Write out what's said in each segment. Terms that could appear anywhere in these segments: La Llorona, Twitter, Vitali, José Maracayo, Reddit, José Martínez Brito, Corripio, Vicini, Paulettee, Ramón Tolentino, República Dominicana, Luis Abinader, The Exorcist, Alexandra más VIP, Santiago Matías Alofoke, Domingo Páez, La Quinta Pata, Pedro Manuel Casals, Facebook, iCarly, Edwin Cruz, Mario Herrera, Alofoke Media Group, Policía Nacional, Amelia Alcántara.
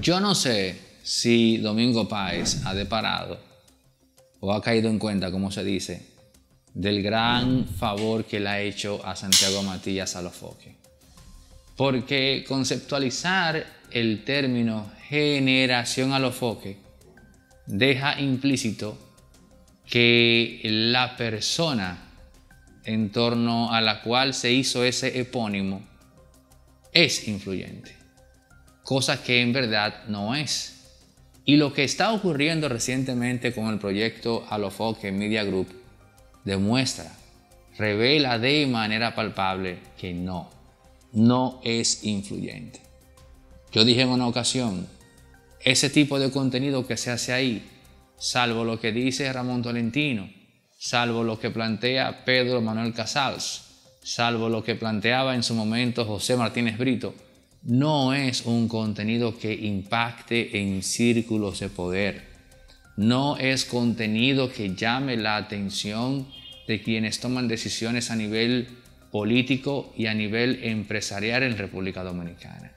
Yo no sé si Domingo Páez ha deparado o ha caído en cuenta, como se dice, del gran favor que le ha hecho a Santiago Matías Alofoke. Porque conceptualizar el término generación Alofoke deja implícito que la persona en torno a la cual se hizo ese epónimo es influyente, cosa que en verdad no es. Y lo que está ocurriendo recientemente con el proyecto Alofoke Media Group demuestra, revela de manera palpable que no es influyente. Yo dije en una ocasión, ese tipo de contenido que se hace ahí, salvo lo que dice Ramón Tolentino, salvo lo que plantea Pedro Manuel Casals, salvo lo que planteaba en su momento José Martínez Brito, no es un contenido que impacte en círculos de poder. No es contenido que llame la atención de quienes toman decisiones a nivel político y a nivel empresarial en República Dominicana.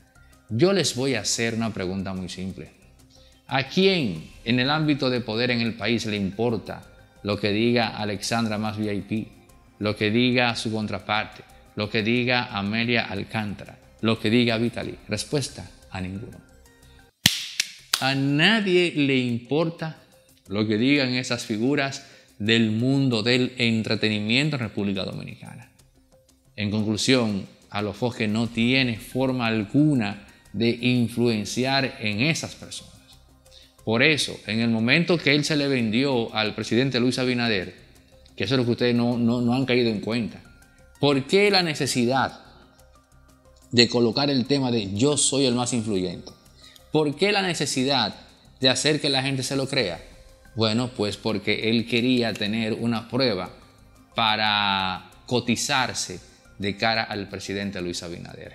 Yo les voy a hacer una pregunta muy simple. ¿A quién en el ámbito de poder en el país le importa lo que diga Alexandra más VIP, lo que diga su contraparte, lo que diga Amelia Alcántara, lo que diga Vitali? Respuesta, a ninguno. A nadie le importa lo que digan esas figuras del mundo del entretenimiento en República Dominicana. En conclusión, Alofoke no tiene forma alguna de influenciar en esas personas. Por eso, en el momento que él se le vendió al presidente Luis Abinader, que eso es lo que ustedes no han caído en cuenta, ¿por qué la necesidad de colocar el tema de yo soy el más influyente? ¿Por qué la necesidad de hacer que la gente se lo crea? Bueno, pues porque él quería tener una prueba para cotizarse de cara al presidente Luis Abinader.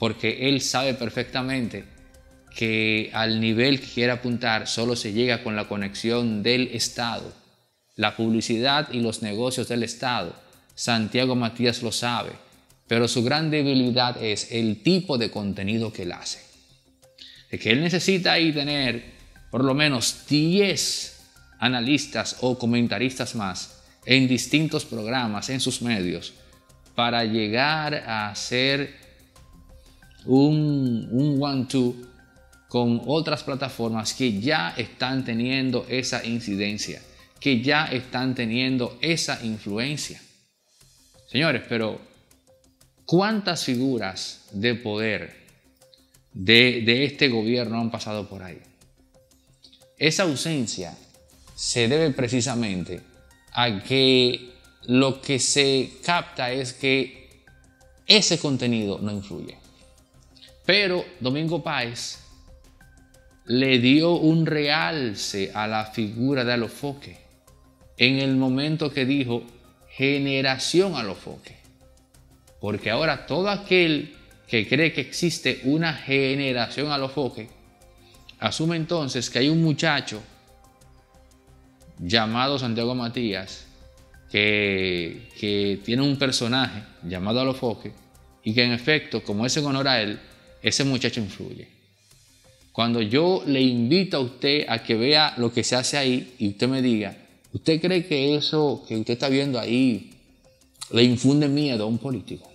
Porque él sabe perfectamente que al nivel que quiere apuntar solo se llega con la conexión del Estado. La publicidad y los negocios del Estado, Santiago Matías lo sabe, pero su gran debilidad es el tipo de contenido que él hace. Es que él necesita ahí tener por lo menos 10 analistas o comentaristas más en distintos programas, en sus medios, para llegar a hacer un one-two con otras plataformas que ya están teniendo esa incidencia, que ya están teniendo esa influencia. Señores, pero ¿cuántas figuras de poder de este gobierno han pasado por ahí? Esa ausencia se debe precisamente a que lo que se capta es que ese contenido no influye. Pero Domingo Páez le dio un realce a la figura de Alofoke en el momento que dijo generación Alofoke. Porque ahora todo aquel que cree que existe una generación Alofoke asume entonces que hay un muchacho llamado Santiago Matías que tiene un personaje llamado Alofoke y que en efecto, como es en honor a él, ese muchacho influye. Cuando yo le invito a usted a que vea lo que se hace ahí y usted me diga, ¿usted cree que eso que usted está viendo ahí le infunde miedo a un político?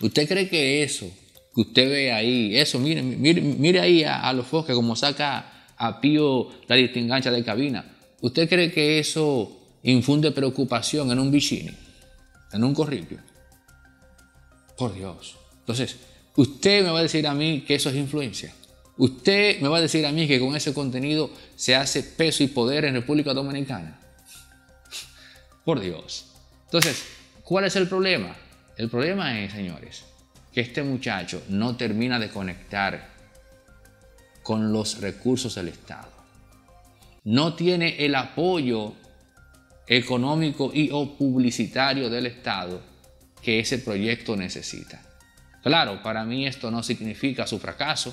¿Usted cree que eso que usted ve ahí, eso, mire ahí a Alofoke como saca a Pío la distingancha de cabina? ¿Usted cree que eso infunde preocupación en un Vicini, en un Corripio? Por Dios. Entonces, usted me va a decir a mí que eso es influencia. Usted me va a decir a mí que con ese contenido se hace peso y poder en República Dominicana. Por Dios. Entonces, ¿cuál es el problema? El problema es, señores, que este muchacho no termina de conectar con los recursos del Estado. No tiene el apoyo económico y o publicitario del Estado que ese proyecto necesita. Claro, para mí esto no significa su fracaso.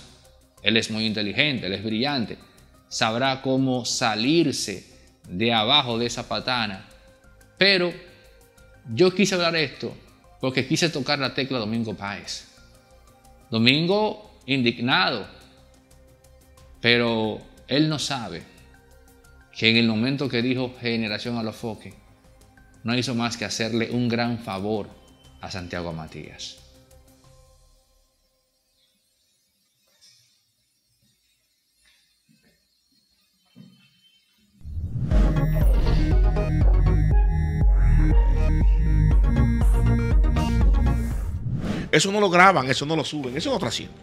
Él es muy inteligente, él es brillante. Sabrá cómo salirse de abajo de esa patana. Pero yo quise hablar esto porque quise tocar la tecla Domingo Páez. Domingo indignado Pero él no sabe que en el momento que dijo Generación Alofoke, no hizo más que hacerle un gran favor a Santiago Matías. Eso no lo graban, eso no lo suben, eso no está haciendo.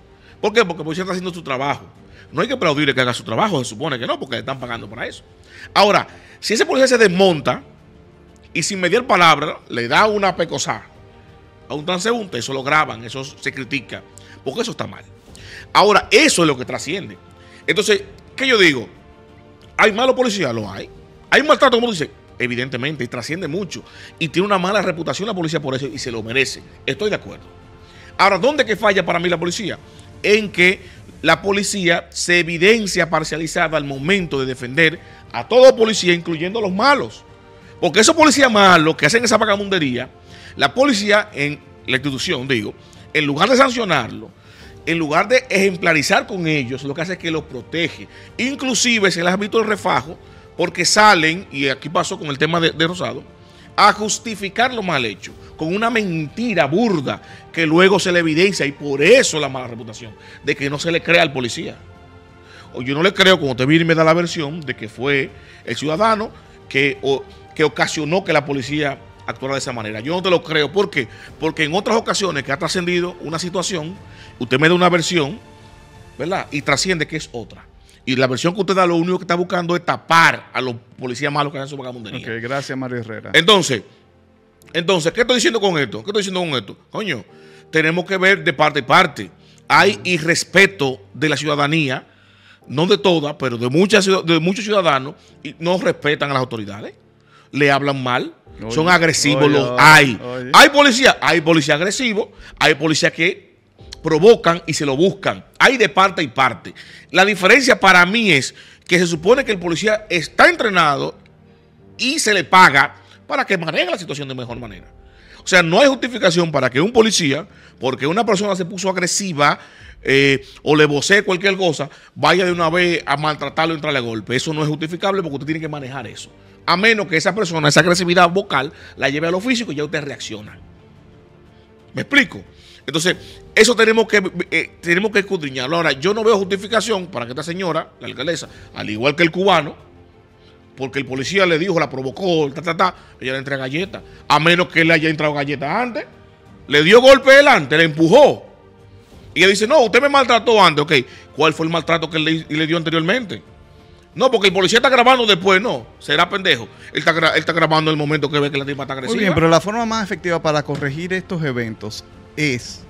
¿Por qué? Porque Policía está haciendo su trabajo. No hay que aplaudirle que haga su trabajo, se supone que no, porque le están pagando para eso. Ahora, si ese policía se desmonta y sin mediar palabra le da una pecosá a un transeúnte, eso lo graban, eso se critica, porque eso está mal. Ahora, eso es lo que trasciende. Entonces, ¿qué yo digo? ¿Hay malos policías? Lo hay. ¿Hay maltrato, como dice? Evidentemente, y trasciende mucho. Y tiene una mala reputación la policía por eso y se lo merece. Estoy de acuerdo. Ahora, ¿dónde que falla para mí la policía? En que la policía se evidencia parcializada al momento de defender a todo policía, incluyendo a los malos. Porque esos policías malos que hacen esa vagabundería, la policía, en la institución, digo, en lugar de sancionarlo, en lugar de ejemplarizar con ellos, lo que hace es que los protege. Inclusive se les ha visto el refajo porque salen, y aquí pasó con el tema de Rosado, a justificar lo mal hecho, con una mentira burda que luego se le evidencia, y por eso la mala reputación, de que no se le crea al policía. O yo no le creo, cuando usted viene y me da la versión de que fue el ciudadano que ocasionó que la policía actuara de esa manera. Yo no te lo creo. ¿Por qué? Porque en otras ocasiones que ha trascendido una situación, usted me da una versión, ¿verdad? Y trasciende que es otra. Y la versión que usted da, lo único que está buscando es tapar a los policías malos que hacen su vagabundería. Ok, gracias, Mario Herrera. Entonces, ¿qué estoy diciendo con esto? ¿Qué estoy diciendo con esto? Coño, tenemos que ver de parte y parte. Hay irrespeto de la ciudadanía, no de toda, pero de muchos ciudadanos, y no respetan a las autoridades. Le hablan mal, oye, son agresivos, oye, los hay. Oye. Hay policía agresivo, hay policía que provocan y se lo buscan. Hay de parte y parte. La diferencia para mí es que se supone que el policía está entrenado y se le paga para que maneje la situación de mejor manera. O sea, no hay justificación para que un policía, porque una persona se puso agresiva o le vocee cualquier cosa, vaya de una vez a maltratarlo y entrarle a golpe. Eso no es justificable, porque usted tiene que manejar eso. A menos que esa persona, esa agresividad vocal, la lleve a lo físico y ya usted reacciona. ¿Me explico? Entonces, eso tenemos que escudriñarlo. Ahora, yo no veo justificación para que esta señora, la alcaldesa, al igual que el cubano, porque el policía le dijo, la provocó, ella le entra galletas, a menos que él le haya entrado galletas antes, le dio golpe delante, le empujó. Y ella dice, no, usted me maltrató antes. Ok, ¿cuál fue el maltrato que le dio anteriormente? No, porque el policía está grabando después, no, será pendejo. Él está grabando el momento que ve que la tipa está agresiva. Muy bien, pero la forma más efectiva para corregir estos eventos es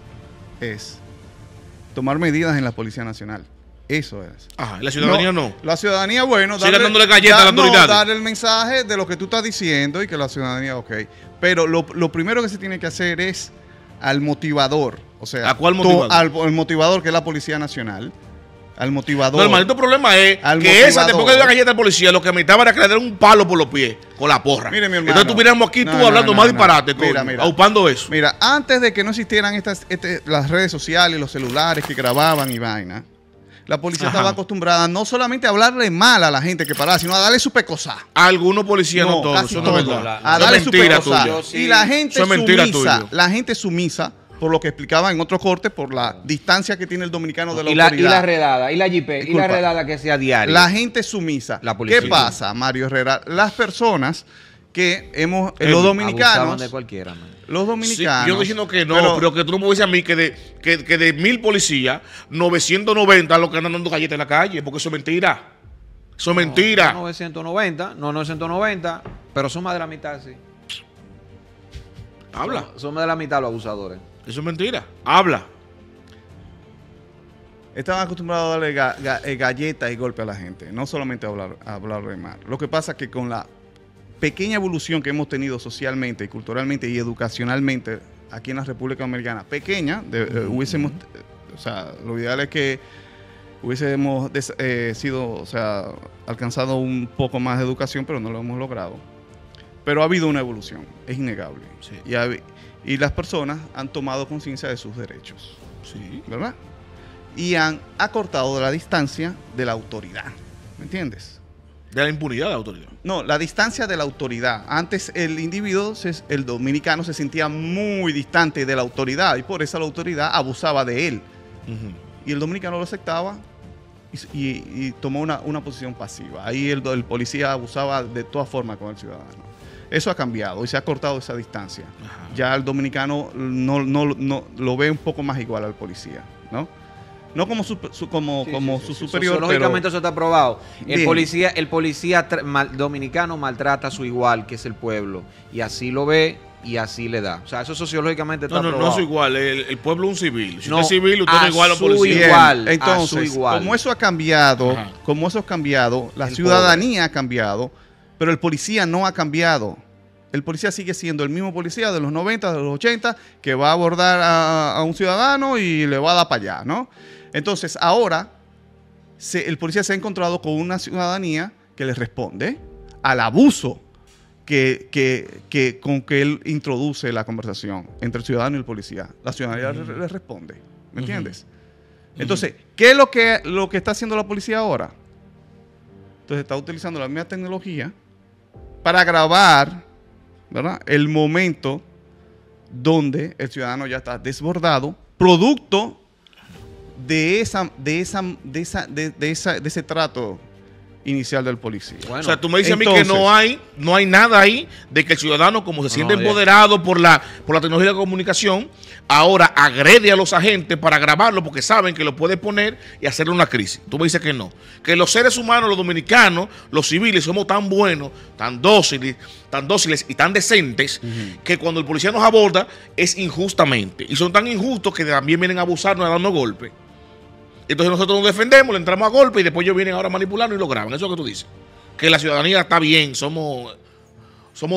tomar medidas en la Policía Nacional. Eso es. Ajá, la ciudadanía no. La ciudadanía, bueno, sigue dándole galletas a la autoridad. No, dar el mensaje de lo que tú estás diciendo y que la ciudadanía, ok. Pero lo primero que se tiene que hacer es al motivador. O sea, ¿a cuál motivador? Al motivador, que es la Policía Nacional. Al motivador. No, el maldito problema es que motivador. Esa, después que dio la galleta al policía, lo que me estaba era que le dieron un palo por los pies con la porra. Mire, mi hermano. Entonces tuviéramos aquí hablando más disparate, aupando eso. Mira, antes de que no existieran las redes sociales, los celulares que grababan y vaina, la policía estaba acostumbrada no solamente a hablarle mal a la gente que paraba, sino a darle su pecosá. Algunos policías no todos, casi todos, a darle su pecosá. Y la gente sumisa, por lo que explicaba en otro corte, por la distancia que tiene el dominicano de la autoridad. Y la redada, y la jipé, y la redada que sea diaria. La gente sumisa. La policía. ¿Qué pasa, Mario Herrera? Las personas que hemos... los dominicanos... de cualquiera, man. Los dominicanos... Sí, yo diciendo que no, pero que tú no me dices a mí que de 1000 policías, 990 los que andan dando galletas en la calle, porque eso es mentira. Eso es mentira. 990, no 990, pero son más de la mitad, sí. Habla. Son más de la mitad los abusadores. Eso es mentira. Habla. Estaban acostumbrados a darle galletas y golpes a la gente. No solamente a hablar de mal. Lo que pasa es que con la pequeña evolución que hemos tenido socialmente, y culturalmente y educacionalmente aquí en la República Dominicana, pequeña, lo ideal es que hubiésemos alcanzado un poco más de educación, pero no lo hemos logrado. Pero ha habido una evolución, es innegable. Sí. Y las personas han tomado conciencia de sus derechos. Sí. ¿Verdad? y han acortado la distancia de la autoridad. ¿Me entiendes? ¿De la impunidad de la autoridad? No, la distancia de la autoridad. Antes el individuo, el dominicano, se sentía muy distante de la autoridad y por eso la autoridad abusaba de él. Uh-huh. Y el dominicano lo aceptaba y tomó una posición pasiva. Ahí el policía abusaba de todas formas con el ciudadano. Eso ha cambiado y se ha cortado esa distancia. Ajá. Ya el dominicano no lo ve un poco más igual al policía, ¿no? No como su superior. Sociológicamente, pero eso está probado. El policía dominicano maltrata a su igual, que es el pueblo, y así lo ve y así le da. O sea, eso sociológicamente está probado. No es igual. El pueblo es un civil. Si no, usted es civil, usted no es igual a un policía. Igual, entonces, a su igual. Como eso ha cambiado, ajá, como eso ha cambiado, la ciudadanía ha cambiado, pero el policía no ha cambiado. El policía sigue siendo el mismo policía de los 90, de los 80, que va a abordar a un ciudadano y le va a dar para allá, ¿no? Entonces, ahora, el policía se ha encontrado con una ciudadanía que le responde al abuso con que él introduce la conversación entre el ciudadano y el policía. La ciudadanía le responde, ¿me entiendes? Entonces, ¿qué es lo que está haciendo la policía ahora? Entonces, está utilizando la misma tecnología para grabar, ¿verdad?, el momento donde el ciudadano ya está desbordado, producto de ese trato inicial del policía. Bueno, o sea, tú me dices entonces, a mí que no hay nada ahí de que el ciudadano, como se siente empoderado por la tecnología de la comunicación, ahora agrede a los agentes para grabarlo porque saben que lo puede poner y hacerle una crisis. Tú me dices que no. Que los seres humanos, los dominicanos, los civiles, somos tan buenos, tan dóciles y tan decentes, que cuando el policía nos aborda es injustamente. Y son tan injustos que también vienen a abusarnos, a darnos golpes. Entonces nosotros nos defendemos, le entramos a golpe y después ellos vienen ahora a manipularnos y lo graban. Eso es lo que tú dices. Que la ciudadanía está bien, somos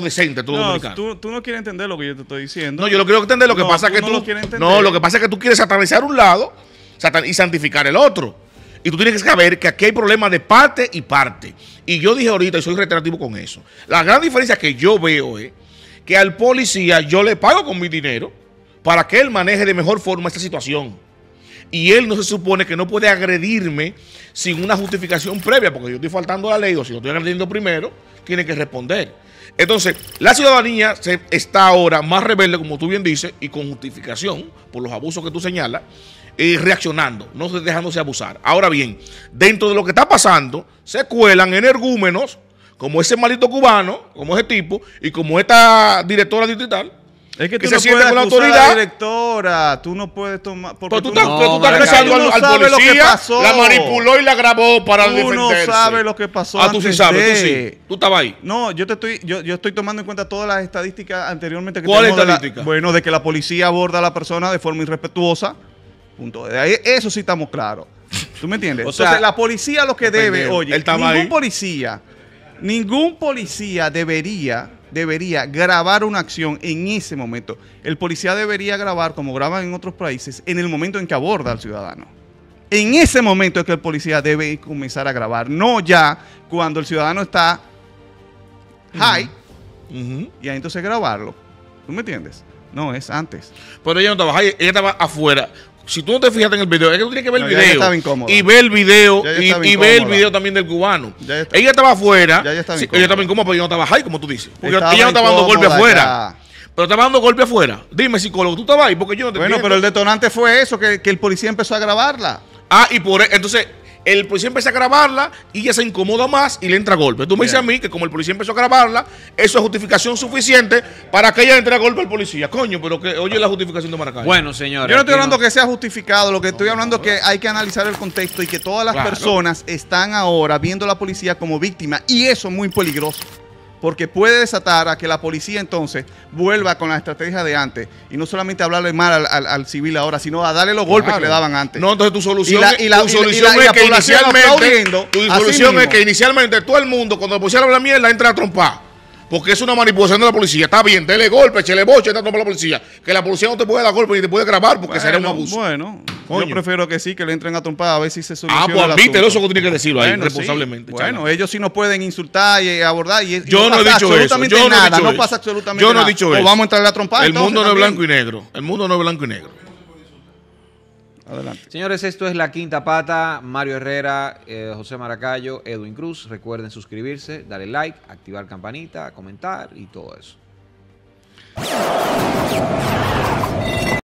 decentes todos dominicanos. Tú no quieres entender lo que yo te estoy diciendo. No, yo lo quiero entender. Lo que pasa es que lo que pasa es que tú quieres satanizar un lado y santificar el otro. Y tú tienes que saber que aquí hay problemas de parte y parte. Y yo dije ahorita, y soy reiterativo con eso, la gran diferencia que yo veo es que al policía yo le pago con mi dinero para que él maneje de mejor forma esta situación. Y él no se supone que no puede agredirme sin una justificación previa, porque yo estoy faltando a la ley, o si lo estoy agrediendo primero, tiene que responder. Entonces, la ciudadanía está ahora más rebelde, como tú bien dices, y con justificación por los abusos que tú señalas, reaccionando, no dejándose abusar. Ahora bien, dentro de lo que está pasando, se cuelan energúmenos, como ese maldito cubano, como ese tipo, y como esta directora distrital. Es que tú no puedes acusar con la directora, tú no puedes tomar... Porque tú estás acusando al policía, la manipuló y la grabó para defenderse. Tú no sabes lo que pasó. Ah, tú sí sabes, tú sí. Tú estabas ahí. No, yo estoy tomando en cuenta todas las estadísticas anteriormente que tenemos. ¿Cuál estadística? Bueno, de que la policía aborda a la persona de forma irrespetuosa. Punto. Eso sí estamos claros. ¿Tú me entiendes? O sea, entonces, la policía lo que debe, oye, ningún policía debería grabar una acción en ese momento. El policía debería grabar, como graban en otros países, en el momento en que aborda al ciudadano. En ese momento es que el policía debe comenzar a grabar, no ya cuando el ciudadano está high, y ahí entonces grabarlo. ¿Tú me entiendes? No, es antes. Pero ella no estaba high, ella estaba afuera. Si tú no te fijas en el video, es que tú tienes que ver el video y ver el video y ver el video también del cubano. Ella estaba afuera, ella estaba incómoda, pero yo no estaba ahí, como tú dices. Porque ella no estaba dando golpe afuera. Pero estaba dando golpe afuera. Dime, psicólogo, tú estabas ahí porque yo no te entiendo. Bueno, pero el detonante fue eso, que el policía empezó a grabarla. Ah, y por entonces el policía empezó a grabarla y ella se incomoda más y le entra golpe. Tú me dices a mí que como el policía empezó a grabarla, eso es justificación suficiente para que ella entre a golpe al policía. Coño, pero que oye la justificación de Maracayo. Bueno, señores. Yo no estoy hablando que sea justificado, lo que estoy hablando es que hay que analizar el contexto y que todas las personas están ahora viendo a la policía como víctima y eso es muy peligroso. Porque puede desatar a que la policía entonces vuelva con la estrategia de antes. Y no solamente hablarle mal al civil ahora, sino a darle los golpes que le daban antes. No, entonces tu solución es que inicialmente todo el mundo, cuando la policía habla mierda, entra a trompar. Porque es una manipulación de la policía. Está bien, dele golpe, chele boche, entra a trompar a la policía. Que la policía no te puede dar golpe ni te puede grabar porque sería un abuso. Bueno, coño, yo prefiero que sí, que le entren a trompar a ver si se soluciona. Ah, pues admítelo, eso que tiene que decirlo ahí, responsablemente. Bueno, ellos sí nos pueden insultar y abordar. Yo no he dicho eso. No pasa absolutamente nada. Yo no he dicho eso. O vamos a entrarle a trompar. El mundo no es blanco y negro. El mundo no es blanco y negro. Adelante. Señores, esto es La Quinta Pata. Mario Herrera, José Maracayo, Edwin Cruz. Recuerden suscribirse, darle like, activar campanita, comentar y todo eso.